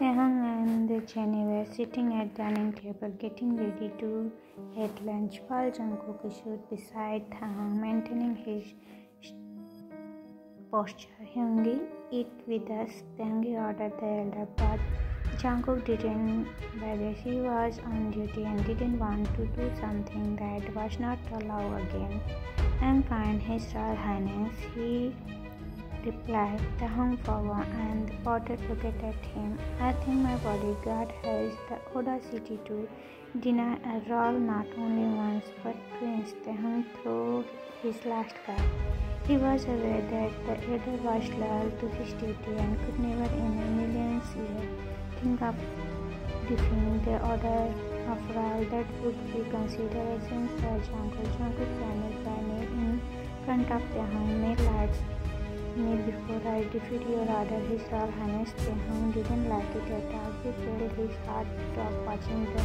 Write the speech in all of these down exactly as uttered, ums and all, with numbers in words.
Taehyung and Jennie were sitting at dining table getting ready to eat lunch while Jungkook stood beside Taehyung, maintaining his posture. Hyungi, eat with us, Taehyung ordered the elder, but Jungkook didn't, whether he was on duty and didn't want to do something that was not allowed again. I'm fine, His Royal Highness, he replied. Taehyung forward and the porter looked at him. I think my bodyguard has the audacity to deny a role not only once but twice. Taehyung threw his last card. He was aware that the elder was loyal to his duty and could never in a million years think of defeating the order of royal that would be considered essence by Jungkook. Jungkook vanished by May in front of Taehyung. May lights me before I defeat your order, His Royal Highness. Taehyung didn't like it at all. He felt his heart stop watching the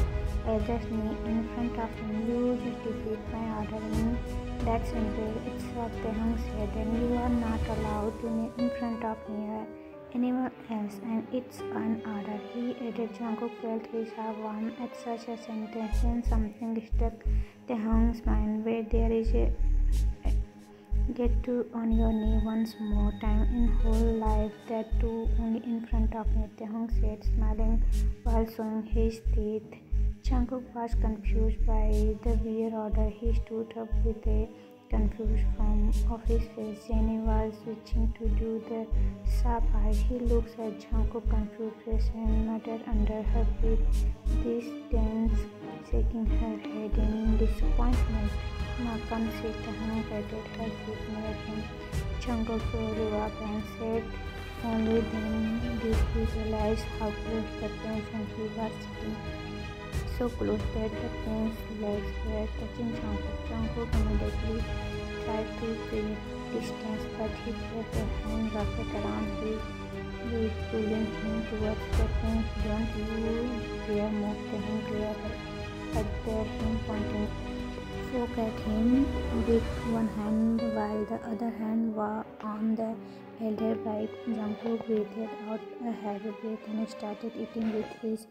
elder's knee in front of him. You just defeat my order, and that's simple. It's what Taehyung said, and you are not allowed to kneel in front of me or anyone else, and it's an order, he added. Jungkook felt his heart warm at such a sentence, and something struck Taehyung's mind. Where there is a get to on your knee once more time in whole life, that too only in front of me, Taehyung said, smiling while showing his teeth. Jungkook was confused by the weird order. He stood up with a confused form of his face. Jennie was switching to do the sharp eye. He looks at Jungkook confused and muttered under her breath, this tense, shaking her head in disappointment. Malcolm sat down, patted her feet near him. Jungkook rose up and said, only then did he realize how close the prince and he was sitting. So close that the prince's legs were touching Jungkook. Jungkook immediately tried to create distance, but he felt a hand wrapped around his waist, pulling him towards the prince. Don't you dare move, the hand clearly, but there him pointing. Spoke at him with one hand while the other hand was on the elder bike. Jungkook breathed out a heavy breath and started eating with his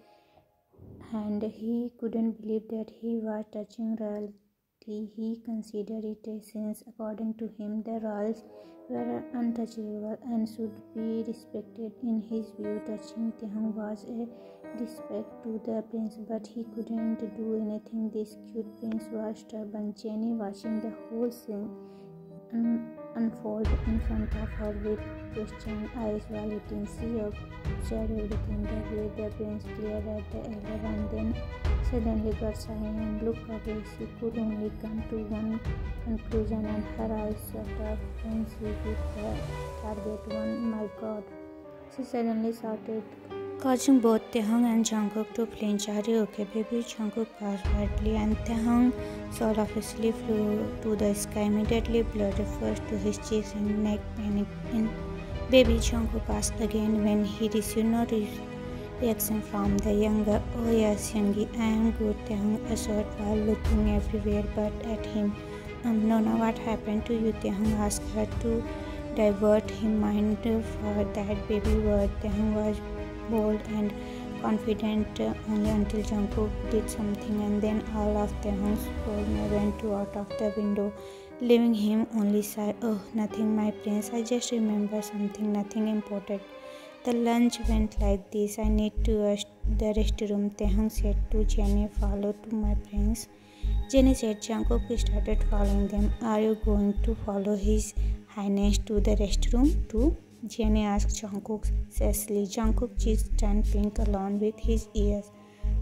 hand. He couldn't believe that he was touching royalty. He considered it a sin. According to him, the royals were untouchable and should be respected. In his view, touching Taehyung was a disrespect to the prince, but he couldn't do anything. This cute prince was stubborn. Jennie, watching the whole scene un- unfold in front of her with questioning eyes while eating, she observed everything. The way the prince glared at the elder and then suddenly got silent and looked away. She could only come to one conclusion, and her eyes shut up when she hit the target. One, my God! She suddenly shouted, causing both Taehyung and Jungkook to flinch. Are you okay, baby? Jungkook gasped wildly, and Taehyung softly flew to the sky. Immediately, blood first to his cheeks and neck. Panic in baby, Jungkook asked again when he received no reaction from the younger. Oh yes, Youngie, I am good, Taehyung assured while looking everywhere but at him. Um, no, no, what happened to you? Taehyung asked her to divert his mind for that baby word. Taehyung was bold and confident uh, only until Jungkook did something, and then all of Taehyung's form went out of the window, leaving him only sigh. Oh, nothing, my prince. I just remember something. Nothing important. The lunch went like this. I need to rush the restroom, Taehyung said to Jennie. Follow to my prince, Jennie said. Jungkook started following them. Are you going to follow His Highness to the restroom too? Jennie asked Jungkook sassily. Jungkook's cheeks turned pink along with his ears.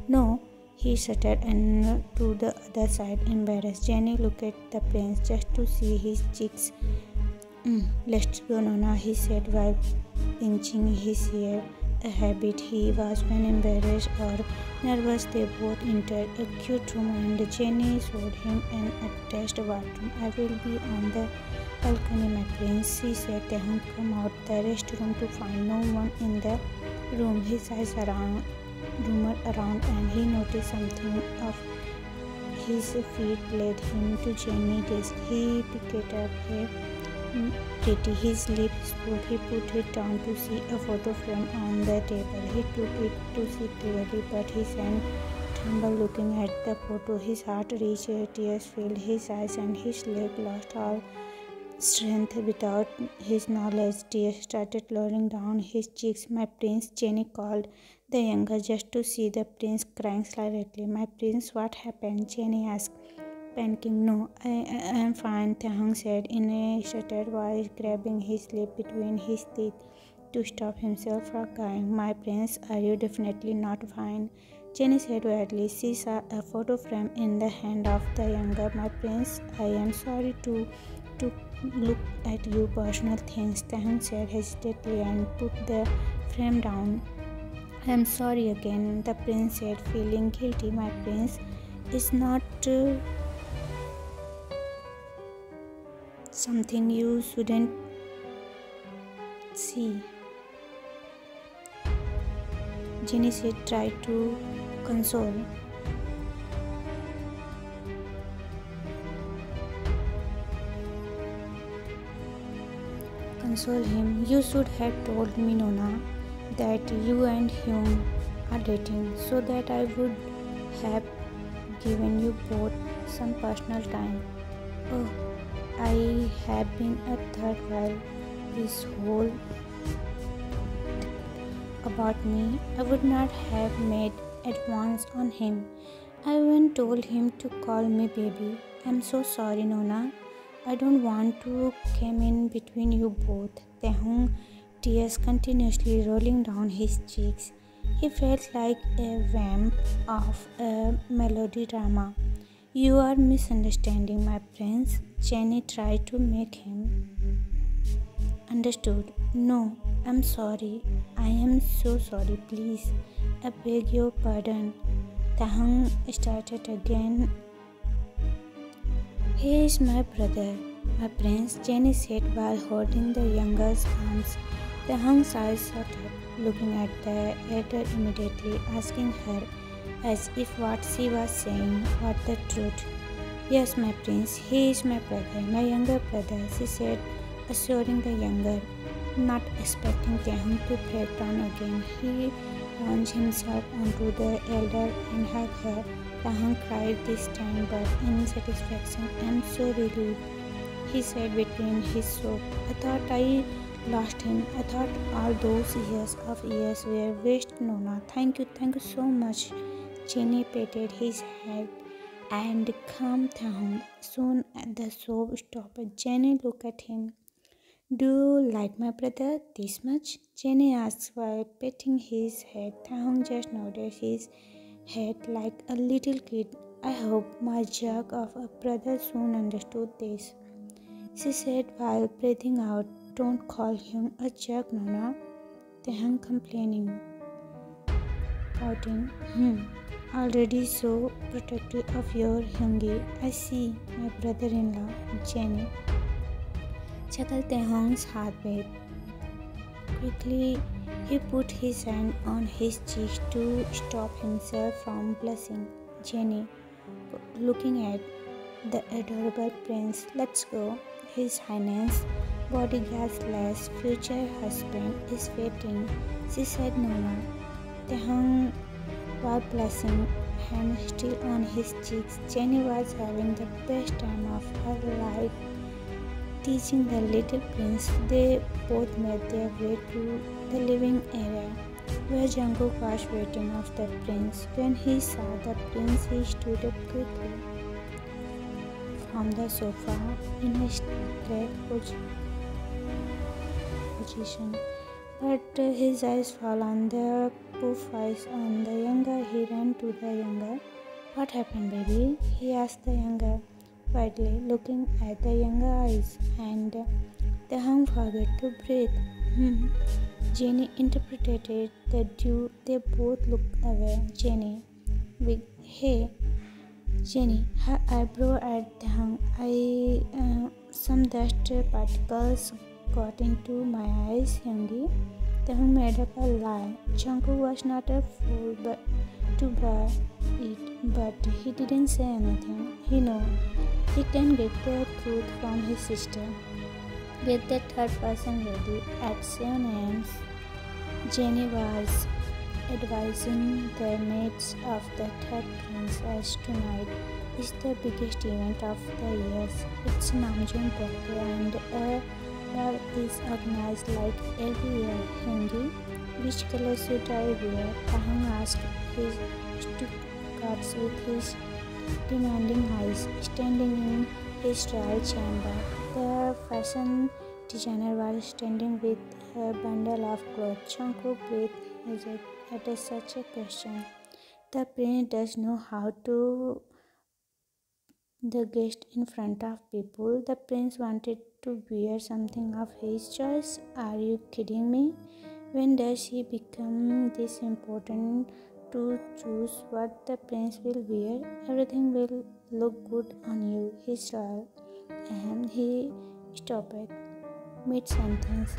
No, he shuddered and to the other side, embarrassed. Jennie looked at the prince just to see his cheeks. Mm, let's go, Nona, he said while pinching his ear, a habit he was when embarrassed or nervous. They both entered a cute room, and Jennie showed him an attached bathroom. I will be on the balcony, my prince, she said. Taehyung came out the restroom to find no one in the room. His eyes around, rumoured around, and he noticed something of his feet led him to Jennie's desk. He picked up a Pretty. His lips spoke. He put it down to see a photo frame on the table. He took it to see clearly, but his hand trembled looking at the photo. His heart reached, tears filled his eyes, and his leg lost all strength without his knowledge. Tears started rolling down his cheeks. "My prince," Jennie called the younger, just to see the prince crying silently. "My prince, what happened?" Jennie asked, panicking. "No, I am fine," Taehyung said in a stuttered voice, grabbing his lip between his teeth to stop himself from crying. "My prince, are you definitely not fine?" Jennie said wildly. She saw a photo frame in the hand of the younger. "My prince, I am sorry to to look at you personal things," Taehyung said hesitantly and put the frame down. "I am sorry again," the prince said, feeling guilty. "My prince, it's not uh, something you shouldn't see," Jennie said, try to console. Console him. "You should have told me, Nona, that you and him are dating, so that I would have given you both some personal time. Oh, I have been a third while this whole about me. I would not have made advance on him. I even told him to call me baby. I'm so sorry, Nona. I don't want to come in between you both." Taehyung, tears continuously rolling down his cheeks. He felt like a vamp of a melody drama. "You are misunderstanding, my prince," Jennie tried to make him understood. "No, I'm sorry. I am so sorry. Please, I beg your pardon." Taehyung started again. "He is my brother, my prince," Jennie said while holding the younger's arms. Taehyung's eyes shot up, looking at the elder immediately, asking her as if what she was saying was the truth. "Yes, my prince, he is my brother, my younger brother," she said, assuring the younger, not expecting Taehyung to break down again. He launched himself onto the elder and hugged her. Taehyung cried this time, but in satisfaction. "I'm so relieved," he said between his sobs. "I thought I lost him. I thought all those years of years were waste, Nona. Thank you, thank you so much." Jennie patted his head and calmed Taehyung. Soon the sob stopped. Jennie looked at him. "Do you like my brother this much?" Jennie asked while patting his head. Taehyung just nodded his head like a little kid. "I hope my jerk of a brother soon understood this," she said while breathing out. "Don't call him a jerk, Nona," Taehyung complaining, pouting. Hmm. "Already so protective of your Hyungi. I see, my brother-in-law," Jennie chuckled. Taehyung's heart beat quickly. He put his hand on his cheek to stop himself from blushing. Jennie, looking at the adorable prince. "Let's go. His Highness, bodyguard's last future husband, is waiting," she said. "Nona." Taehyung, while blushing, hand still on his cheeks. Jennie was having the best time of her life teaching the little prince. They both made their way to the living area where Jungkook was waiting of the prince. When he saw the prince, he stood up quickly from the sofa in a straight position, but his eyes fell on the poof eyes on the younger. He ran to the younger. "What happened, baby?" he asked the younger, quietly looking at the younger eyes, and Taehyung forgot to breathe. Hmm. Jennie interpreted the duo. They both looked away. Jennie, with hey, Jennie, her eyebrow at Taehyung. I uh, some dust particles got into my eyes, Hyungi." Taehyung made up a lie. Jungkook was not a fool, but to buy it, but he didn't say anything. He knew he can get the truth from his sister. Get the third person ready. At seven a m, Jennie was advising the mates of the third prince as tonight is the biggest event of the year. It's Namjoon birthday and a ball is organized like every year. Hengi, which color should I wear? Taehyung asked his guards with his demanding eyes. Standing in his trial chamber, the fashion designer was standing with a bundle of clothes. Jungkook breathed at a such a question. The prince does know how to the guest in front of people. The prince wanted to wear something of his choice. Are you kidding me? When does he become this important to choose what the prince will wear? Everything will look good on you. He saw and he stopped mid-sentence.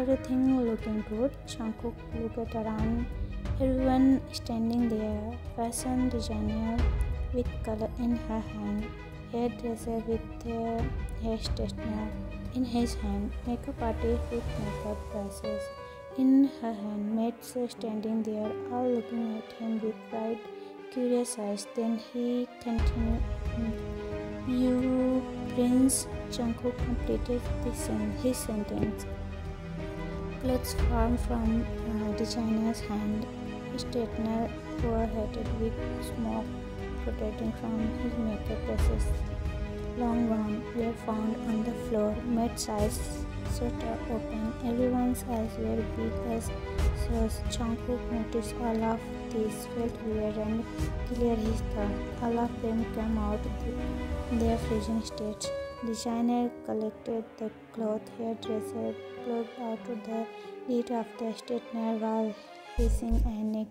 Everything looking good. Jungkook looked around. Everyone standing there. Fashion designer with color in her hand, hairdresser with uh, hair straightener in his hand, makeup artist with makeup brushes in her hand, maids standing there, all looking at him with wide, curious eyes. Then he continued, "You, Prince." Jungkook completed his sentence. Clothes formed from uh, designer's hand, straightener foreheaded with smoke protecting from his makeup brushes. Long gone were found on the floor. Maid's eyes shut open. Everyone's eyes were big as sauce. Jungkook noticed all of this, felt weird and cleared his thought. All of them came out of their freezing states. Designer collected the cloth. Hairdresser plugged out to the lid of the straightener while hissing and neck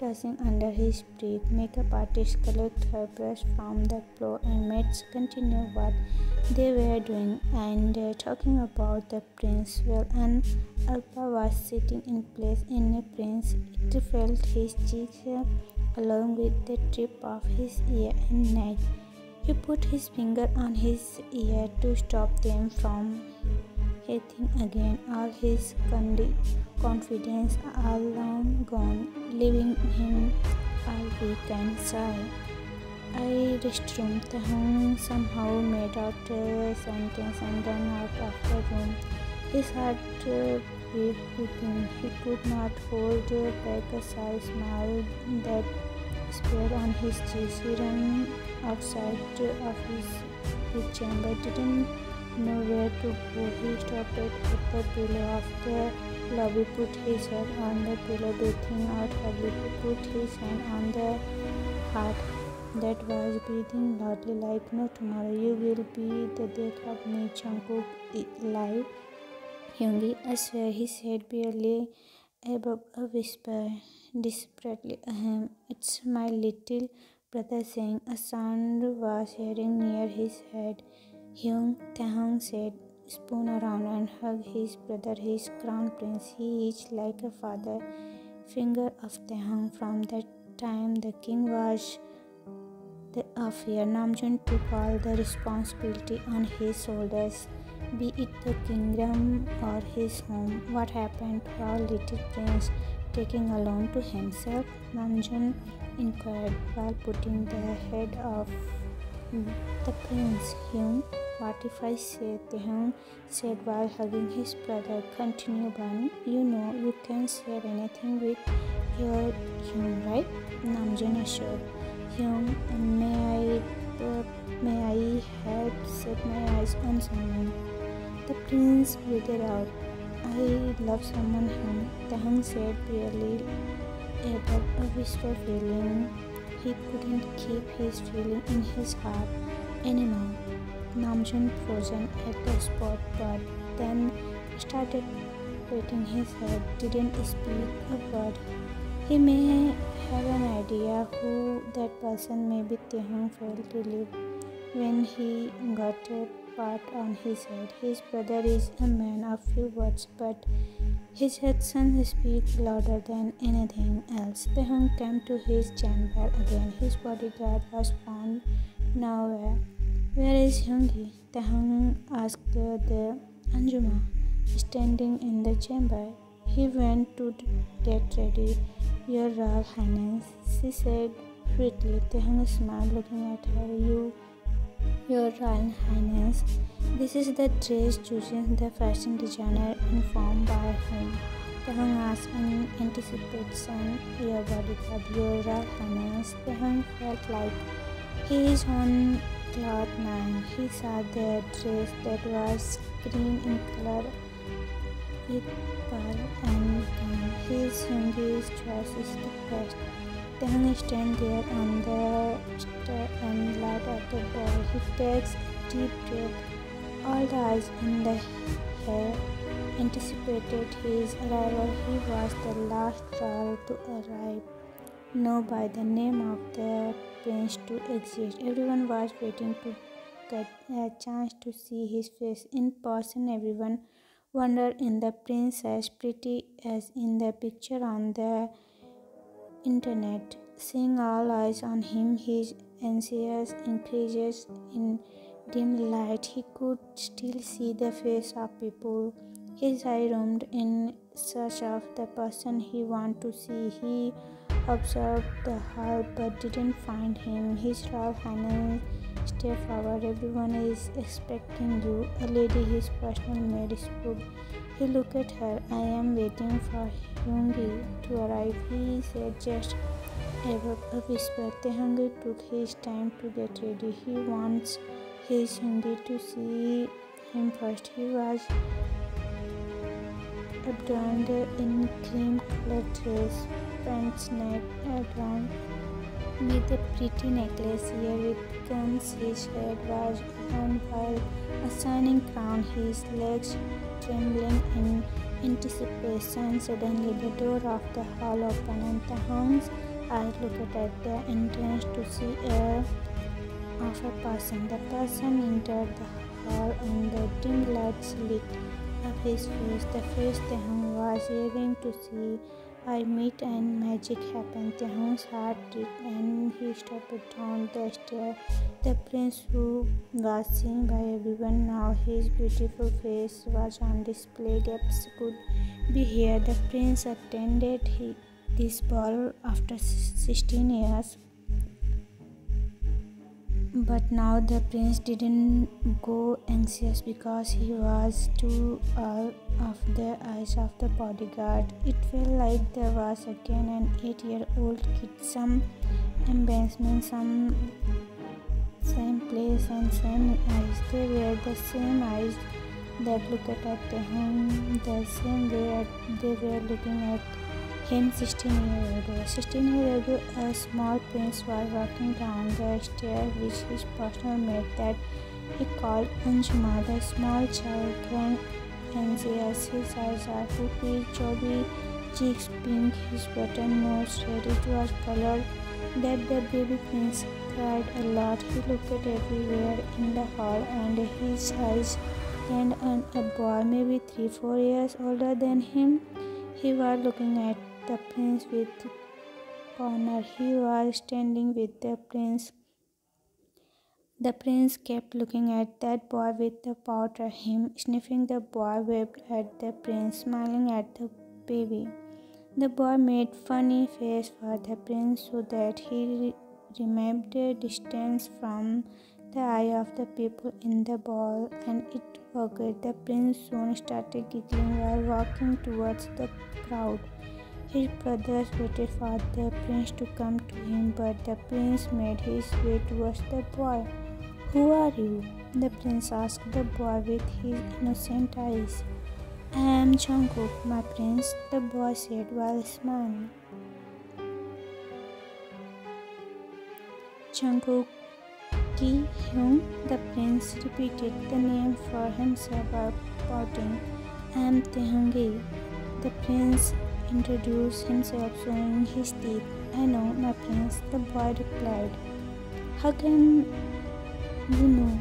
tossing under his breath. Makeup artist collect her brush from the floor and maids continue what they were doing and uh, talking about the prince. Well, an alpha was sitting in place in a prince. It felt his cheeks uh, along with the tip of his ear and neck. He put his finger on his ear to stop them from hitting again. All his condi confidence all long gone, leaving him all weak and sigh. I restroom. Taehyung somehow made out a sentence and ran out of the room. His heart uh, beat within. He could not hold uh, back a shy smile that spread on his cheeks. He ran outside uh, of his, his chamber, didn't know where to go. He stopped at the pillow of the lobby, put his head on the pillow, breathing out heavily. He put his hand on the heart that was breathing loudly like, "No, tomorrow you will be the death of me." Jungkook lied. Hyungi, I swear, his head barely above a whisper. Desperately, ahem, it's my little brother saying. A sound was hearing near his head. Hyung, Taehyung said, spoon around and hug his brother, his crown prince. He is like a father finger of Taehyung. From that time, the king was the affair. Namjoon took all the responsibility on his shoulders, be it the kingdom or his home. What happened to our little prince taking alone to himself? Namjoon inquired while putting the head of the prince. Hyung, what if I say? Taehyung said while hugging his brother. Continue, Bunny. You know you can share anything with your Hyung, right? Namjoon assured. Hyung, may I, uh, may I help set my eyes on someone? The prince breathed out. I love someone, Hyung. Taehyung said, barely above a whisper, feeling he couldn't keep his feeling in his heart anymore. Namjoon frozen at the spot, but then started patting his head, didn't speak a word. He may have an idea who that person may be. Taehyung felt relieved when he got a part on his head. His brother is a man of few words, but his actions speak louder than anything else. Taehyung came to his chamber again. His bodyguard was found nowhere. Where is Hyungi? Taehyung asked the Anjuma, standing in the chamber, he went to get ready. Your Royal Highness, she said sweetly. Taehyung smiled, looking at her. You, Your Royal Highness, this is the dress chosen the fashion designer informed by whom? Taehyung asked in anticipation. Your bodyguard, Your Royal Highness. Taehyung felt like he is on cloud nine. He saw the dress that was green in color, it pearl and green. His youngest choice is the best. Taehyung stands there on the and light of the ball. He takes a deep breath. All the eyes in the hair anticipated his arrival. He was the last child to arrive, known by the name of the Prince to exist. Everyone was waiting to get a chance to see his face in person. Everyone wondered in the prince as pretty as in the picture on the internet. Seeing all eyes on him, his anxious increases. In dim light, he could still see the face of people. His eye roamed in search of the person he wanted to see. He observed the hall but didn't find him. His Royal Highness, step forward. Everyone is expecting you. A lady, his personal maid, spoke. He looked at her. I am waiting for Hyungi to arrive, he said, just above a whisper. Taehyung took his time to get ready. He wants his Hyungi to see him first. He was adorned in cream-colored dress, pants neck adorned with a pretty necklace here with cones. His head was on while a shining crown, his legs trembling in anticipation. Suddenly the door of the hall opened and Taehyung's eyes looked at the entrance to see a of a person. The person entered the hall and the dim lights lit up his face. The face Taehyung was yearning to see. I meet and magic happened. Taehyung's heart dipped and he stepped down the stair. The prince, who was seen by everyone now, his beautiful face was on display. Guests could be here. The prince attended he, this ball after sixteen years. But now the prince didn't go anxious because he was too all of the eyes of the bodyguard. It felt like there was again an eight-year-old kid, some embarrassment, some same place and same eyes. They were the same eyes that looked at him the same way they were looking at him sixteen years ago. sixteen years ago, a small prince was walking down the stair with his personal maid that he called Anjuma. The small child went anxious, his eyes are hoopy, chubby, cheeks pink, his button nose red. It was colored that the baby prince cried a lot. He looked at everywhere in the hall and his eyes turned on a boy maybe three, four years older than him. He was looking at the prince with honor. He was standing with the prince. The prince kept looking at that boy with the powder. Him sniffing, the boy waved at the prince, smiling at the baby. The boy made funny face for the prince so that he remained the distance from the eye of the people in the ball, and it worked. The prince soon started giggling while walking towards the crowd. His brothers waited for the prince to come to him, but the prince made his way towards the boy. Who are you? The prince asked the boy with his innocent eyes. I am Jungkook, my prince, the boy said while smiling. Jungkook, Taehyung, the prince repeated the name for himself while pouting. I am Taehyung. The prince introduced himself, showing his teeth. I know, my prince, the boy replied. How can you know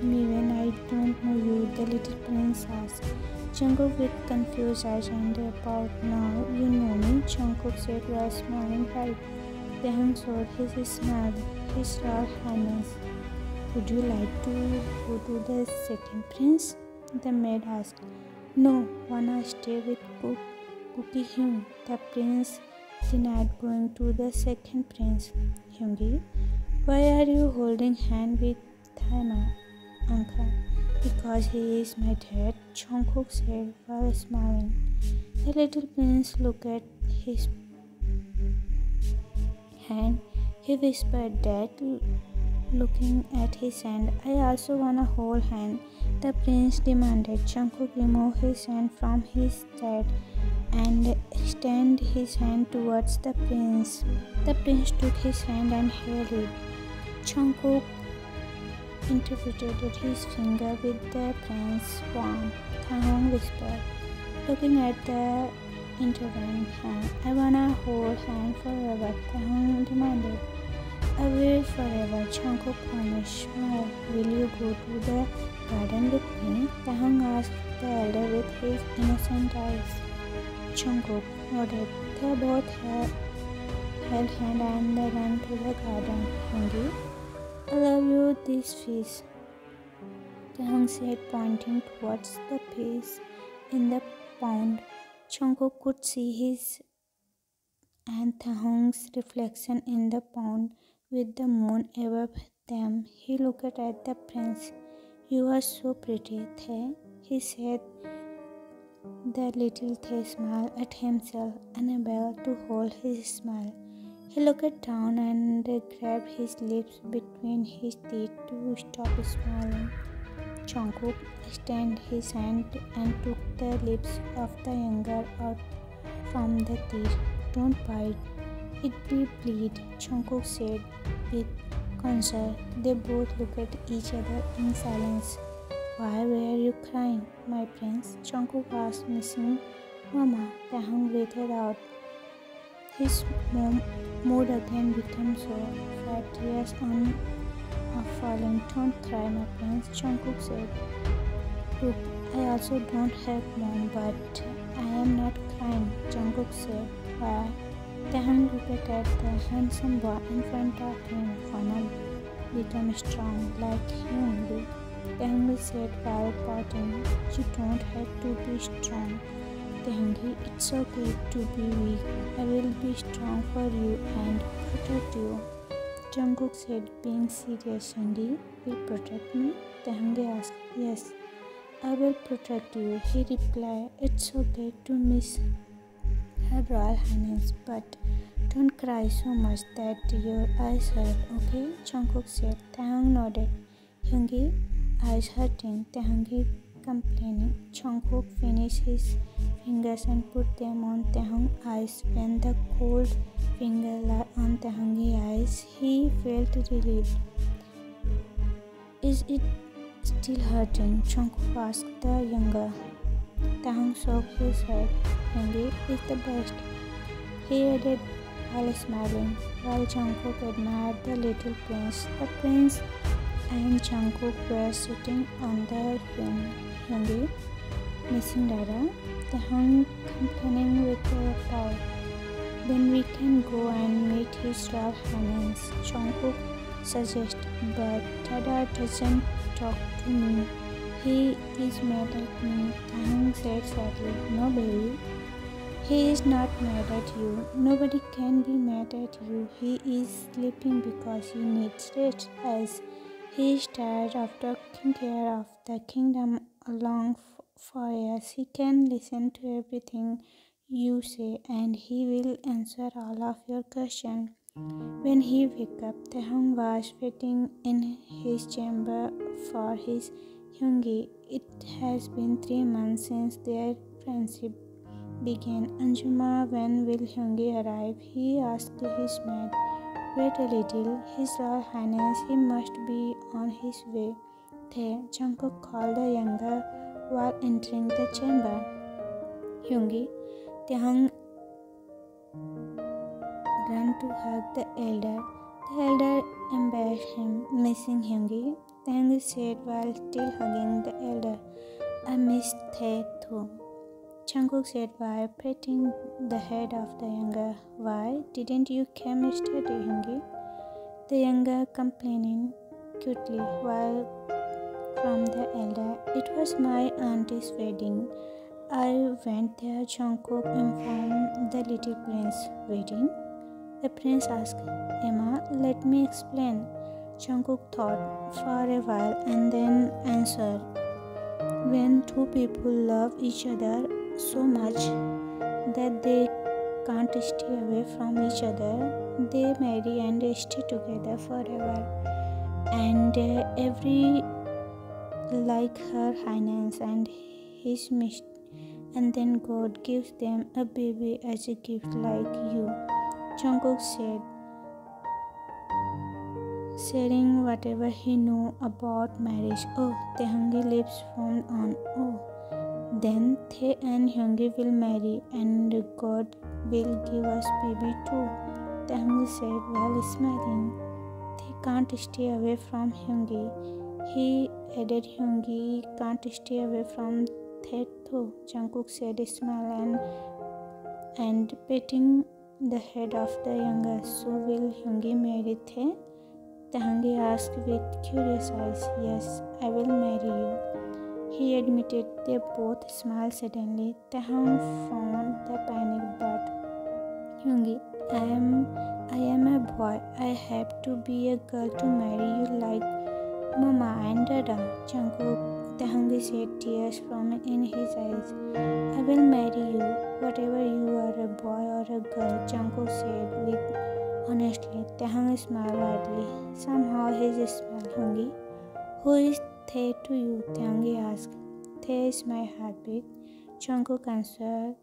me when I don't know you? The little prince asked. Jungkook, with confused eyes and about now you know me, Jungkook said while smiling bright. Taehyung showed his smile. His Royal Highness, would you like to go to the second prince? the maid asked. No, wanna stay with Cook, Cookie Hyung, the prince denied, going to the second prince. Hyungi, why are you holding hand with Thaima, uncle? Because he is my dad, Jungkook said while smiling. The little prince looked at his hand. He whispered, Dad, looking at his hand. I also want a whole hand, the prince demanded. Jungkook removed his hand from his side and extended his hand towards the prince. The prince took his hand and held it. Jungkook interpreted his finger with the prince's palm. Taehyung whispered, looking at the intervening hand. I wanna hold hand forever, Taehyung demanded. I will forever, Jungkook promised. Smile. Will you go to the garden with me? Taehyung asked the elder with his innocent eyes. Jungkook nodded. They both held hand and they ran to the garden. Hyungi, I love you, this fish, Taehyung said, pointing towards the fish in the pond. Jungkook could see his and Taehyung's reflection in the pond. With the moon above them, he looked at the prince. You are so pretty, Tae, he said. The little Tae smiled at himself, unable to hold his smile. He looked down and grabbed his lips between his teeth to stop smiling. Jungkook extended his hand and took the lips of the younger out from the teeth. Don't bite, it will bleed, Jungkook said with concern. They both looked at each other in silence. Why were you crying, my prince? Jungkook asked, missing Mama. Taehyung breathed out. His mom mood again became so fat, tears on a falling. Don't cry, my prince, Jungkook said. Look, I also don't have mom, but I am not crying, Jungkook said. Why? Taehyung looked at the handsome boy in front of him. Wanna become strong like him. Taehyung said while pouting, you don't have to be strong, Taehyung. It's okay to be weak. I will be strong for you and protect you, Jungkook said, being serious. Jennie, will protect me? Taehyung asked. Yes, I will protect you, he replied. It's okay to miss Her Royal Highness, but don't cry so much that your eyes hurt, okay? Jungkook said. Taehyung nodded. Hyungi, eyes hurting, Taehyung complaining. Jungkook finished his fingers and put them on Taehyung's eyes. When the cold finger lay on Taehyung's eyes, he felt relieved. Is it still hurting? Jungkook asked the younger. Taehyung shook his head. Hyungi is the best, he added while smiling. While Jungkook admired the little prince, the prince and Jungkook were sitting on the rim. Hyungi, missing Dada, Taehyung complaining with a bow. Then we can go and meet his Royal Highness, Jungkook suggested, but Dada doesn't talk to me. He is mad at me, Taehyung said sadly. No, baby, he is not mad at you. Nobody can be mad at you. He is sleeping because he needs rest, as he is tired of taking care of the kingdom along for years. He can listen to everything you say, and he will answer all of your questions. When he woke up, Taehyung was waiting in his chamber for his Hyungi. It has been three months since their friendship began. Anjuma, when will Hyungi arrive? He asked his maid. Wait a little, His Royal Highness, he must be on his way, Tae, Jungkook called the younger while entering the chamber. Hyungi, Taehyung ran to hug the elder. The elder embarrassed him. Missing Hyungi, Taehyung said while still hugging the elder. I miss Tae too, Jungkook said while patting the head of the younger. Why didn't you come yesterday, Hyungi? The younger complaining cutely while from the elder. It was my auntie's wedding. I went there. Jungkook informed the little prince. Wedding? The prince asked. Emma, let me explain. Jungkook thought for a while and then answered. When two people love each other so much that they can't stay away from each other, they marry and stay together forever. And every like her highness and his mistress, and then God gives them a baby as a gift like you, Jungkook said, saying whatever he knew about marriage. Oh, Taehyung's lips formed on oh. Then Tae and Hyungi will marry and God will give us baby too, Taehyung said while smiling. They can't stay away from Hyungi. He added Hyungi can't stay away from Tae too, Jungkook said, smiling and, and patting the head of the younger. So will Hyungi marry Tae? Taehyung asked with curious eyes. Yes, I will marry you, he admitted. They both smiled suddenly. Taehyung found the panic, but Hyungi, I am, I am a boy. I have to be a girl to marry you like Mama and Dada, Jungkook, Taehyung said, tears forming in his eyes. I will marry you, whatever you are, a boy or a girl, Jungkook said with honestly. Taehyung smiled hardly. Somehow his smile. Hyungi, who is Tae to you? Taehyung asked. Tae is my heartbeat, Jungkook answered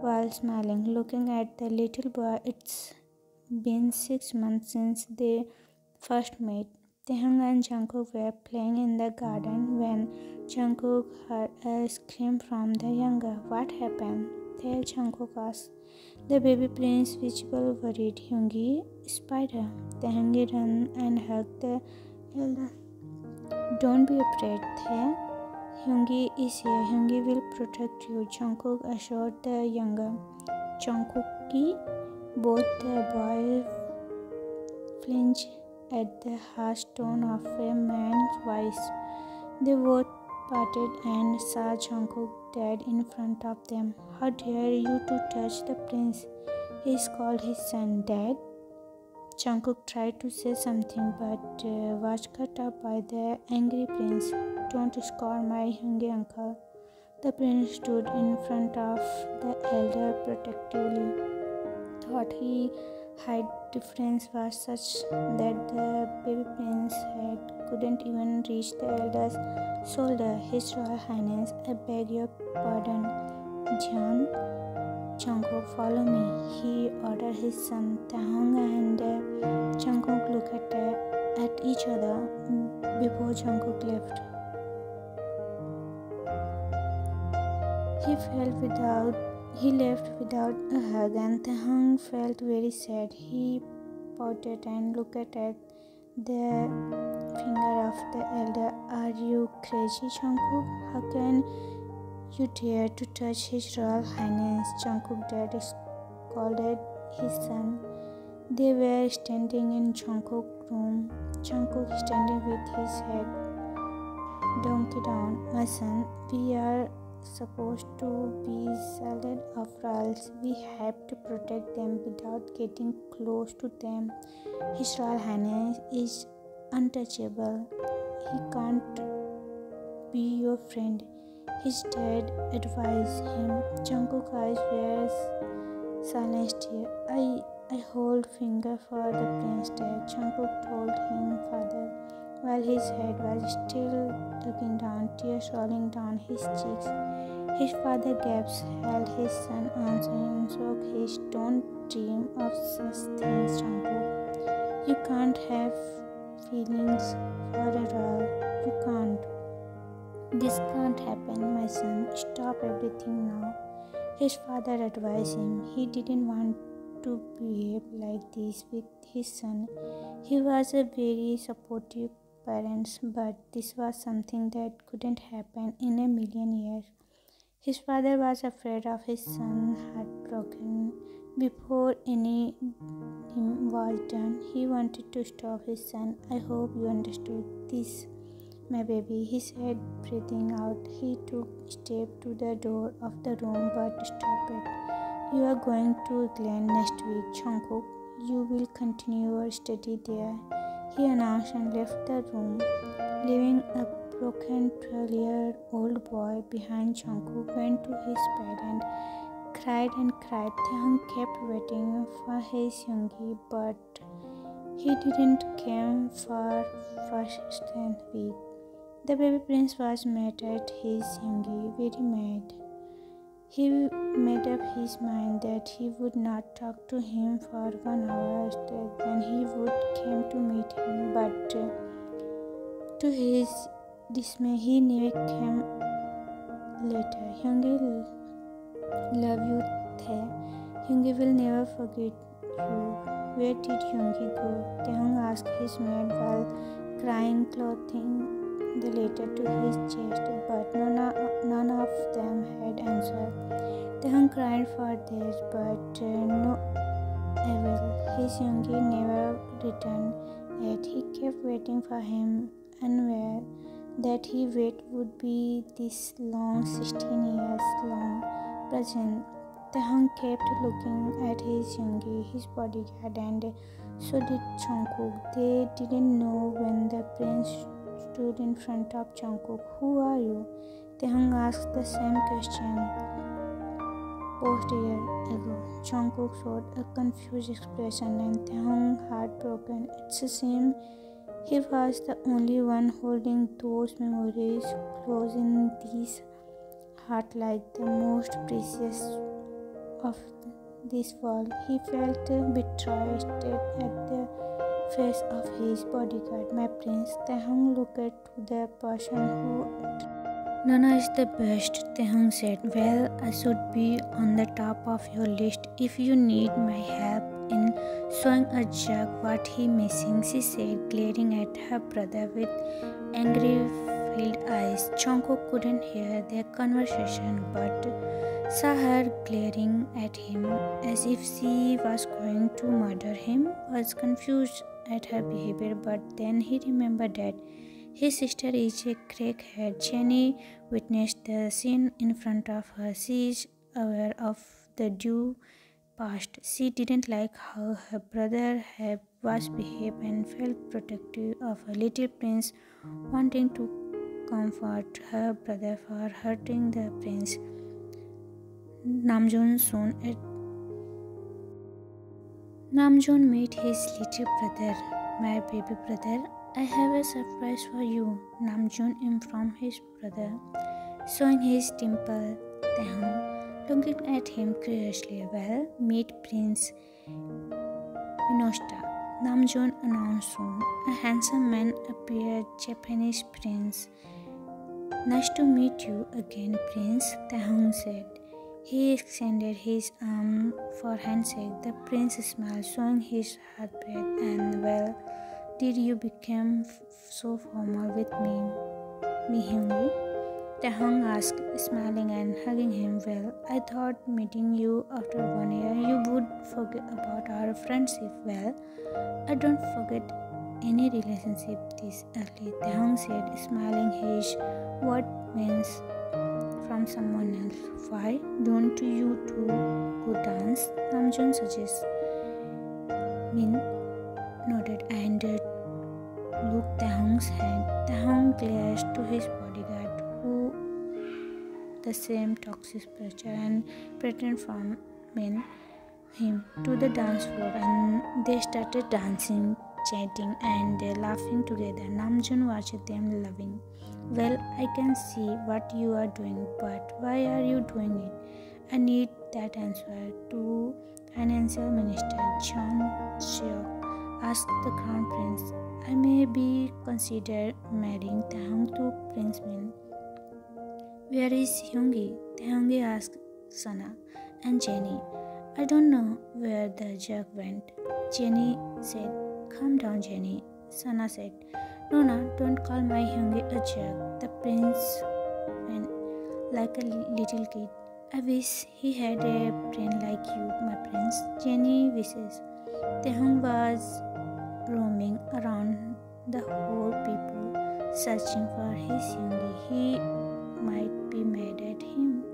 while smiling, looking at the little boy. It's been six months since they first met. Taehyung and Jungkook were playing in the garden when Jungkook heard a scream from the younger. What happened? Tae, Jungkook asked. The baby prince, visible worried. Hyungi, spider, Taehyung ran and hugged the elder. Don't be afraid, Tae. Hyungi is here. Hyungi will protect you, Jungkook assured the younger. Jungkookie, both the boys flinched at the harsh tone of a man's voice. They both parted and saw Jungkook dead in front of them. How dare you to touch the prince? He is called his son. Dad? Jungkook tried to say something but uh, was cut up by the angry prince. Don't scold my Hyungi uncle. The prince stood in front of the elder protectively. Thought he height difference was such that the baby prince's head couldn't even reach the elder's shoulder. His Royal Highness, I beg your pardon, John. Jungkook, follow me, he ordered his son. Taehyung and Jungkook looked at, at each other before Jungkook left. He felt without he left without a hug, and Taehyung felt very sad. He pouted and looked at the finger of the elder. Are you crazy, Jungkook? How can you dare to touch his Royal Highness, Jungkook, Dad scolded his son. They were standing in Jungkook's room, Jungkook standing with his head donkey down. My son, we are supposed to be silent of royals. We have to protect them without getting close to them. His Royal Highness is untouchable. He can't be your friend. His dad advised him. Jungkook's eyes were silenced here. I, I hold finger for the prince, Dad, Jungkook told him father, while his head was still looking down, tears rolling down his cheeks. His father gasped, held his son arms and shook his. Don't dream of such things, Jungkook. You can't have feelings for a royal. You can't. This can't happen, my son. Stop everything now, his father advised him. He didn't want to behave like this with his son. He was a very supportive parent, but this was something that couldn't happen in a million years. His father was afraid of his son, heartbroken. Before any was done, he wanted to stop his son. I hope you understood this, "My baby," he said, breathing out. He took a step to the door of the room but stopped it. "You are going to Glen next week, Jungkook. You will continue your study there," he announced and left the room, leaving a broken twelve-year-old boy behind. Jungkook went to his bed and cried and cried. Taehyung kept waiting for his Yoongi, but he didn't come for first week. The baby prince was mad at his Yoongi, very mad. He made up his mind that he would not talk to him for one hour, when he would come to meet him, but uh, to his dismay, he never came later. "Yoongi, love you, Tae. Yoongi will never forget you. Where did Yoongi go?" Taehyung asked his maid while crying, clothing the letter to his chest, but none, none of them had answered. Taehyung cried for days, but uh, no avail. His Yoongi never returned, yet he kept waiting for him, unaware that he wait would be this long, sixteen years long present. Taehyung kept looking at his Yoongi, his bodyguard, and so did Jungkook. They didn't know when the prince stood in front of Jungkook. "Who are you?" Taehyung asked the same question post year ago. Jungkook showed a confused expression, and Taehyung heartbroken. It seemed he was the only one holding those memories close in his heart, like the most precious of this world. He felt betrayed at the face of his bodyguard. "My prince," Taehyung looked to the person who "Nana is the best," Taehyung said. "Well, I should be on the top of your list if you need my help in showing a jerk what he missing," she said, glaring at her brother with angry filled eyes. Jungkook couldn't hear their conversation but saw her glaring at him as if she was going to murder him. Was confused at her behavior, but then he remembered that his sister is a crackhead. Jennie witnessed the scene in front of her. She is aware of the due past. She didn't like how her brother had was behaved and felt protective of her little prince, wanting to comfort her brother for hurting the prince. Namjoon soon at Namjoon met his little brother. "My baby brother, I have a surprise for you," Namjoon informed his brother, showing his dimple. Taehyung looked at him curiously. "Well, meet Prince Minosha," Namjoon announced soon. A handsome man appeared, Japanese prince. "Nice to meet you again, Prince," Taehyung said. He extended his arm for handshake. The prince smiled, showing his heartbeat. "And well, did you become so formal with me, me Yoongi?" Taehyung asked, smiling and hugging him. "Well, I thought meeting you after one year you would forget about our friendship." "Well, I don't forget any relationship this early," Taehyung said, smiling his what means from someone else. "Why don't you two go dance?" Namjoon suggests. Min nodded and looked Taehyung's hand. Taehyung glanced to his bodyguard, who the same toxic pressure and pretend from Min him to the dance floor, and they started dancing, chatting and laughing together. Namjoon watched them loving. "Well, I can see what you are doing, but why are you doing it? I need that answer." To Financial Minister Jungkook asked the Crown Prince, "I may be considered marrying Taehyung to Prince Min. Where is Yoongi?" Taehyung asked Sana and Jennie. "I don't know where the jerk went," Jennie said. "Calm down, Jennie," Sana said. "No, no, don't call my Yoongi a jerk," the prince went like a little kid. "I wish he had a brain like you, my prince," Jennie wishes. Taehyung was roaming around the whole people, searching for his Yoongi. He might be mad at him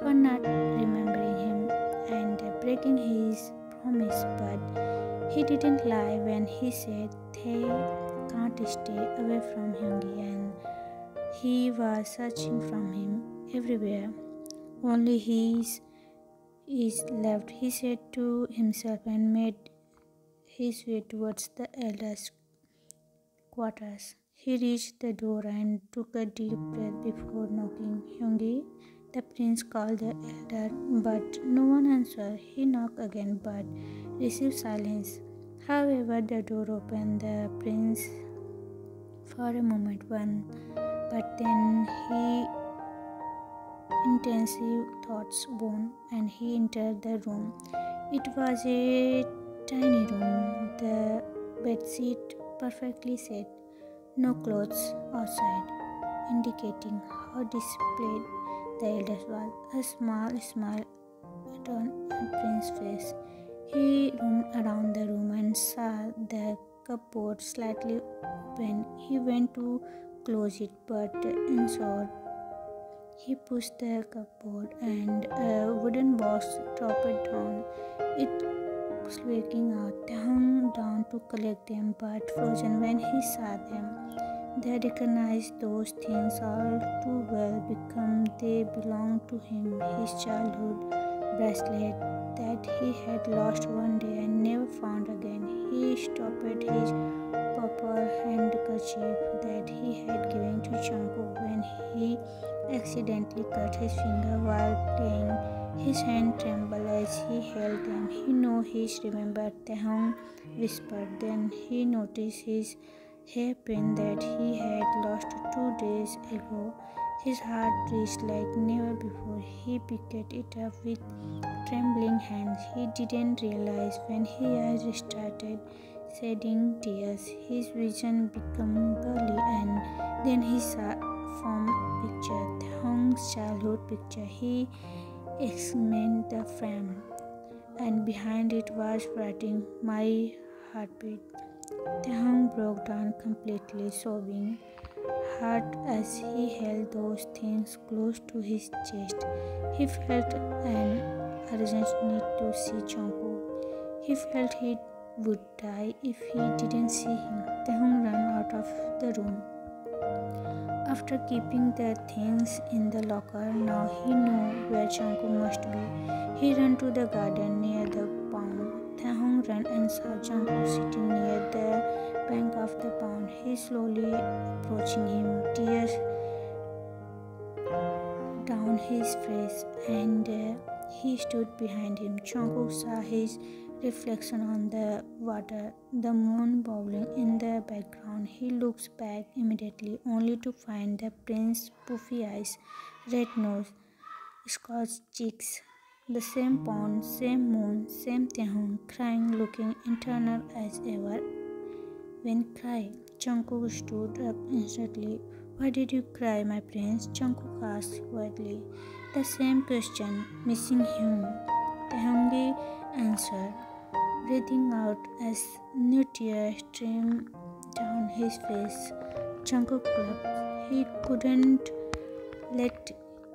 for not remembering him and breaking his promise, but he didn't lie when he said they can't stay away from Yoongi, and he was searching from him everywhere. Only his is left, he said to himself, and made his way towards the elders' quarters. He reached the door and took a deep breath before knocking. Yoongi, the prince, called the elder, but no one answered. He knocked again, but received silence. However, the door opened. The prince, for a moment, won, but then he intensive thoughts won, and he entered the room. It was a tiny room, the bedsheet perfectly set, no clothes outside, indicating how displayed the eldest was. A small smile on Prince's face. He roamed around the room and saw the cupboard slightly open. He went to close it, but inside he pushed the cupboard and a wooden box dropped down, it squeaking out. Taehyung down to collect them, but frozen when he saw them. They recognized those things all too well, because they belonged to him. His childhood bracelet that he had lost one day and never found again. He stopped his purple handkerchief that he had given to Jungkook when he accidentally cut his finger while playing. His hand trembled as he held them. He knew he's remembered, Taehyung whispered. Then he noticed his hairpin that he had lost two days ago. His heart raced like never before. He picked it up with trembling hands. He didn't realize when his eyes started shedding tears. His vision became blurry, and then he saw from picture, Taehyung's childhood picture. He examined the frame, and behind it was writing, "My heartbeat." Taehyung broke down completely, sobbing hard as he held those things close to his chest. He felt an urgent need to see Jungkook. He felt he would die if he didn't see him. Taehyung ran out of the room. After keeping the things in the locker, now he knew where Jungkook must be. He ran to the garden near the pond. Taehyung ran and saw Jungkook sitting near the bank of the pond. He slowly approaching him, tears down his face, and uh, he stood behind him. Jungkook saw his reflection on the water, the moon bobbing in the background. He looks back immediately, only to find the prince's puffy eyes, red nose, scorched cheeks, the same pond, same moon, same Taehyung, crying, looking eternal as ever. When crying, Jungkook stood up instantly. "Why did you cry, my prince?" Jungkook asked quietly. "The same question, missing him," Taehyung answered, breathing out as new tears streamed down his face. Jungkook clutched. He couldn't let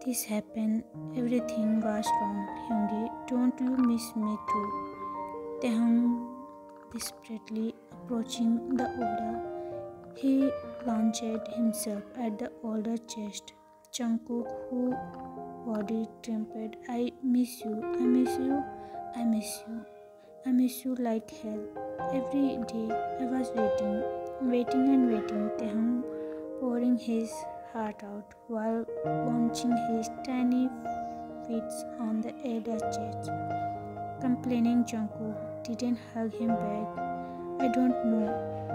this happen. Everything was wrong. "Yoongi, don't you miss me too?" Taehyung desperately approaching the older. He launched himself at the older chest. Jungkook, who body trembled, "I miss you. I miss you. I miss you. I miss you like hell. Every day I was waiting, waiting and waiting." Taehyung pouring his heart out while launching his tiny feet on the elder's chest. Complaining Jungkook didn't hug him back. "I don't know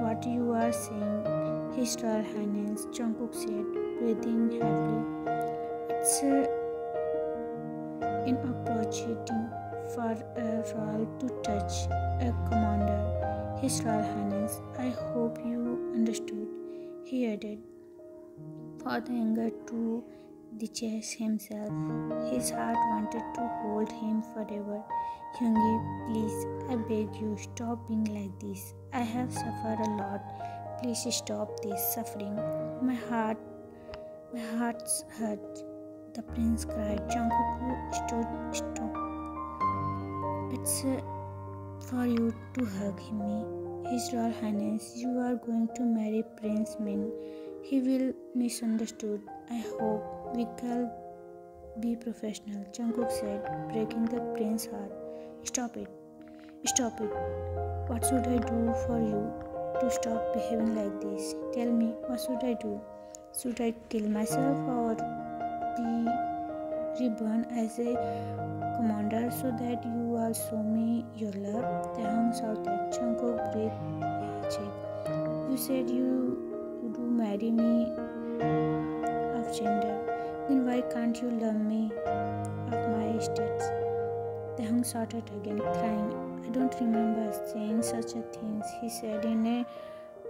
what you are saying, His Royal Highness," Jungkook said, breathing heavily. "It's uh, inappropriate for a royal to touch a commander, His Royal Highness. I hope you understood," he added, for the anger to detach himself. His heart wanted to hold him forever. "Yoongi, please, I beg you, stop being like this. I have suffered a lot. Please stop this suffering. My heart, my heart's hurt. The prince cried. Jungkook stood strong. It's uh, for you to hug me, His Royal Highness. You are going to marry Prince Min. He will misunderstood. I hope we can be professional, Jungkook said, breaking the prince's heart. Stop it. Stop it. What should I do for you to stop behaving like this? Tell me, what should I do? Should I kill myself or be reborn as a commander so that you all show me your love? Taehyung shouted. Jungkook breathed cheek. You said you would marry me of gender. Then why can't you love me of my states? Taehyung shouted again, crying. I don't remember saying such a thing, he said in a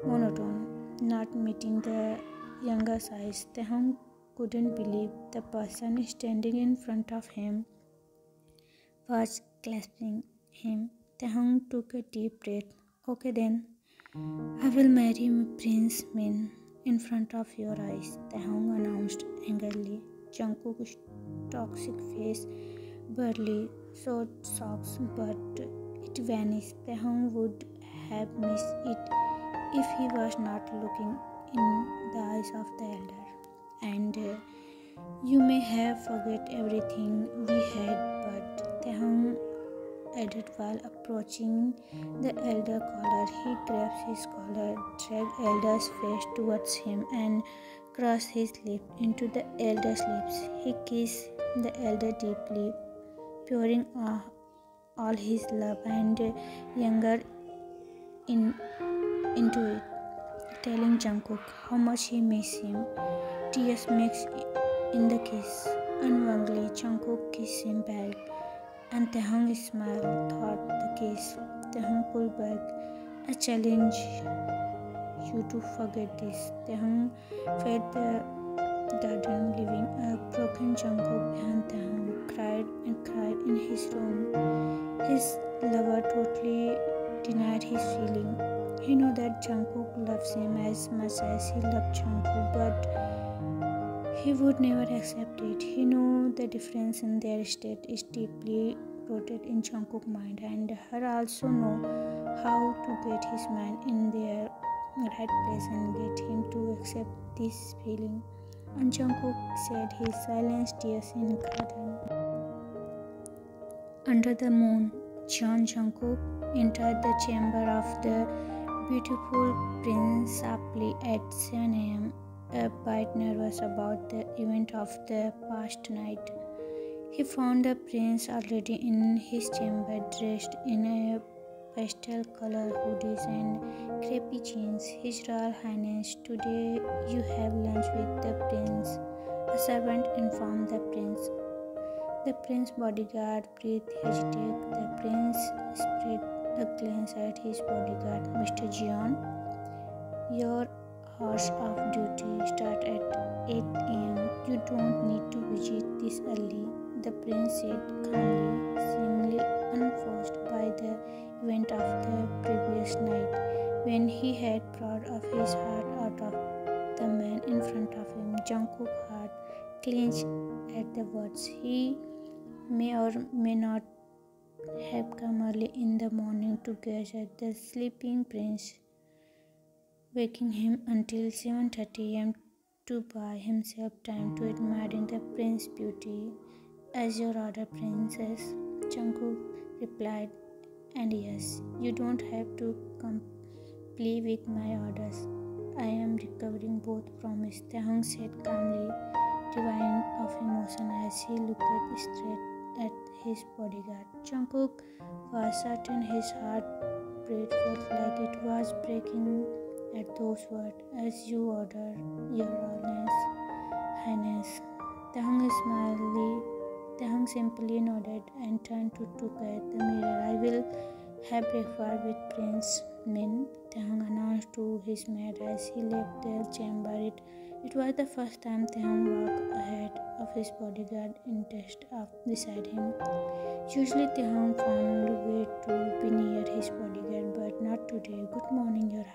monotone, not meeting the younger's eyes. Taehyung couldn't believe the person standing in front of him was clasping him. Taehyung took a deep breath. Okay then, I will marry Prince Min in front of your eyes, Taehyung announced angrily. Jungkook's toxic face barely showed shocks, but it vanished. Taehyung would have missed it if he was not looking in the eyes of the elder. And uh, you may have forgot everything we had, but Taehyung added while approaching the elder collar. He grabbed his collar, dragged elder's face towards him, and crossed his lips into the elder's lips. He kissed the elder deeply, pouring uh, all his love and uh, younger in into it, telling Jungkook how much he missed him. Tears mixed in the kiss, and warmly Jungkook kissed him back. And Taehyung smiled, thought the kiss. Taehyung pulled back. I challenge you to forget this. Taehyung fed the garden, leaving a broken Jungkook behind. Taehyung cried and cried in his room. His lover totally denied his feeling. He knew that Jungkook loves him as much as he loved Jungkook, but he would never accept it. He knew the difference in their state is deeply rooted in Jungkook's mind, and her also know how to get his mind in their right place and get him to accept this feeling. And Jungkook said his silence tears in garden. Under the moon, John Jungkook entered the chamber of the beautiful prince sharply at seven a m, a bit nervous about the event of the past night. He found the prince already in his chamber, dressed in a pastel color hoodies and crepey jeans. His Royal Highness, today you have lunch with the prince, a servant informed the prince. The prince's bodyguard breathed hesitate. The prince spread a glance at his bodyguard. Mister Jeon, your hours of duty start at eight a m You don't need to visit this early, the prince said calmly, seemingly unforced by the event of the previous night, when he had proud of his heart out of the man in front of him. Jungkook's heart clenched at the words. He may or may not have come early in the morning to gaze at the sleeping prince, waking him until seven thirty a m to buy himself time to admire the prince's beauty. As your order, princess, Jungkook replied. And yes, you don't have to comply with my orders. I am recovering both promises, Taehyung said calmly, divine of emotion as he looked straight at his bodyguard. Jungkook was certain his heart beat felt like it was breaking at those words. As you order, your Royal Highness. Taehyung smiled. Taehyung simply nodded and turned to look at the mirror. I will have breakfast with Prince Min, Taehyung announced to his maid as he left their chamber. It, it was the first time Taehyung walked ahead of his bodyguard in test up beside him. Usually Taehyung found a way to be near his bodyguard, but not today. Good morning, your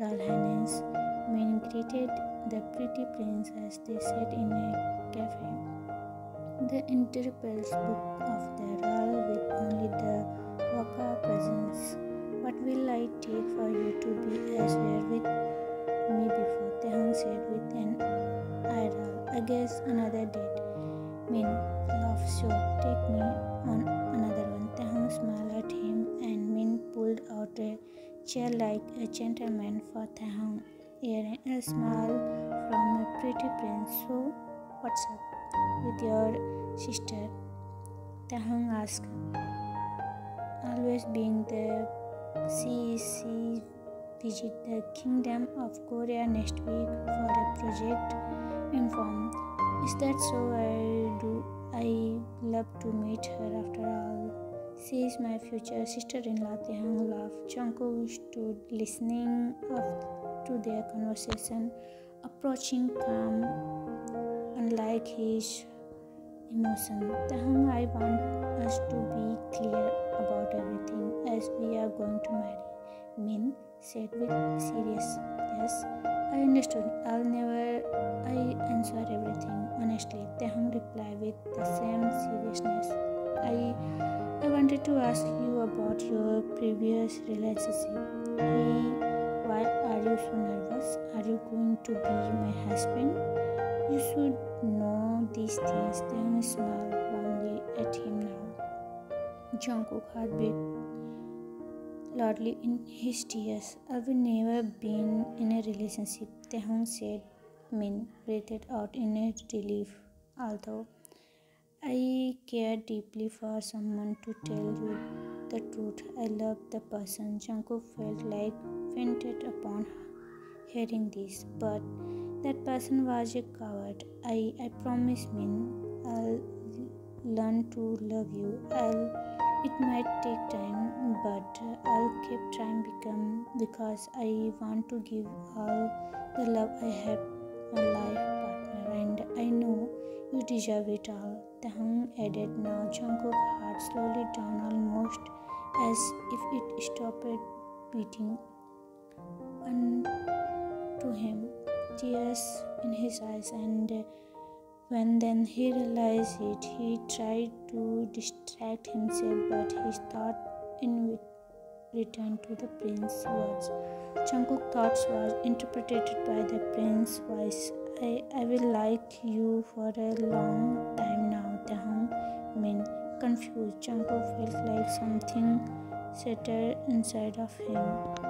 Royal Highness, Min greeted the pretty prince as they sat in a cafe. The entire palace book of the royal with only the Waka presence. What will I take for you to be as rare with me before? Taehyung said with an eye roll. I guess another date. Min laughed, sure, take me on another one. Taehyung smiled at him and Min pulled out a chair like a gentleman for Taehyung, hearing a smile from a pretty prince. So, what's up with your sister? Taehyung asked, always being the C E C visit the Kingdom of Korea next week for a project, informed. Is that so? I do I love to meet her after all. She is my future sister-in-law. Taehyung laughed. Jungkook stood listening up to their conversation, approaching calm, unlike his emotion. Taehyung, I want us to be clear about everything as we are going to marry, Min said with seriousness. I understood. I'll never I answer everything honestly, Taehyung replied with the same seriousness. I I wanted to ask you about your previous relationship. Hey, why are you so nervous? Are you going to be my husband? You should know these things. Taehyung smiled warmly at him now. Jungkook heartbeat loudly in his tears. I've never been in a relationship, Taehyung said. Min breathed out in a relief. Although I care deeply for someone to tell you the truth, I love the person. Jungkook felt like fainted upon hearing this, but that person was a coward. I, I promise, Min, I'll learn to love you. I'll It might take time, but I'll keep trying become because I want to give all the love I have my life partner, and I know you deserve it all. Taehyung added. Now Jungkook's heart slowly down, almost as if it stopped beating unto him, tears in his eyes, and when then he realized it, he tried to distract himself, but his thought in returned to the prince's words. Jungkook's thoughts was interpreted by the prince's voice. I, I will like you for a long time now, Taehyung Min. Confused, Jungkook felt like something settled inside of him.